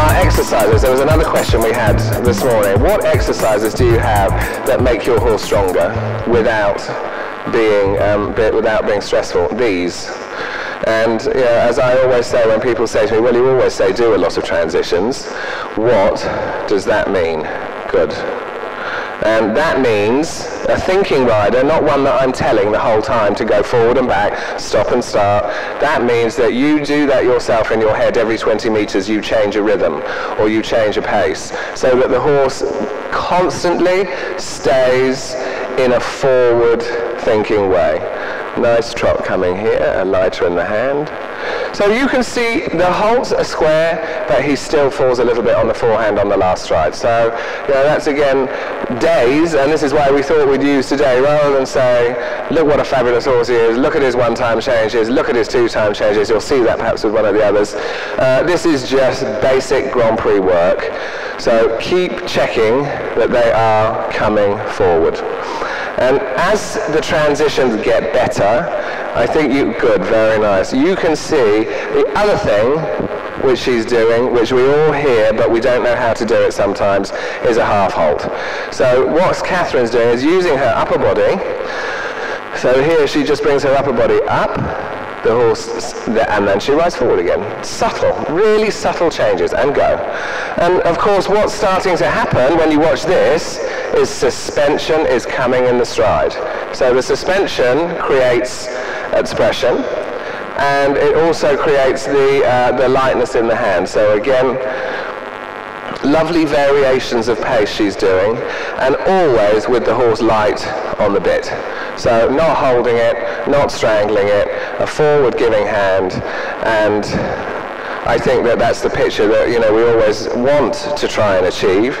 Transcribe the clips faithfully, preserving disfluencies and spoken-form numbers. our exercises, there was another question we had this morning. What exercises do you have that make your horse stronger without being, um, without being stressful? These. And you know, as I always say when people say to me, well, you always say do a lot of transitions. What does that mean? Good. And that means a thinking rider, not one that I'm telling the whole time to go forward and back, stop and start. That means that you do that yourself in your head every twenty meters. You change a rhythm or you change a pace so that the horse constantly stays in a forward thinking way. Nice trot coming here, a lighter in the hand. So you can see the halts are square, but he still falls a little bit on the forehand on the last stride. So you know, that's again days, and this is why we thought we'd use today, rather than say, look what a fabulous horse he is, look at his one-time changes, look at his two-time changes, you'll see that perhaps with one of the others. Uh, this is just basic Grand Prix work. So keep checking that they are coming forward. And as the transitions get better, I think you, good, very nice. You can see the other thing which she's doing, which we all hear, but we don't know how to do it sometimes, is a half halt. So what Catherine's doing is using her upper body. So here she just brings her upper body up, the horse, and then she rides forward again. Subtle, really subtle changes, and go. And of course, what's starting to happen when you watch this is suspension is coming in the stride. So the suspension creates expression, and it also creates the, uh, the lightness in the hand. So again, lovely variations of pace she's doing, and always with the horse light on the bit. So not holding it, not strangling it, a forward giving hand. And I think that that's the picture that, you know, we always want to try and achieve.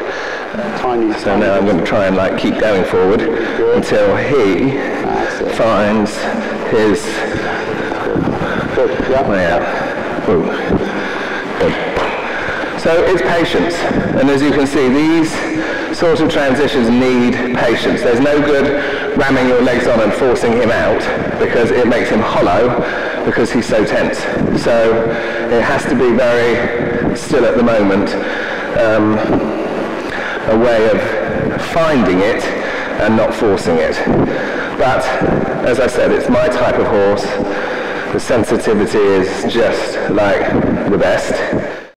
Tiny, so tiny now I'm going to try and like keep going forward until he finds his way out. Good. So it's patience, and as you can see, these sort of transitions need patience. There's no good ramming your legs on and forcing him out, because it makes him hollow, because he's so tense. So it has to be very still at the moment, um, a way of finding it and not forcing it. But as I said, it's my type of horse. The sensitivity is just like the best.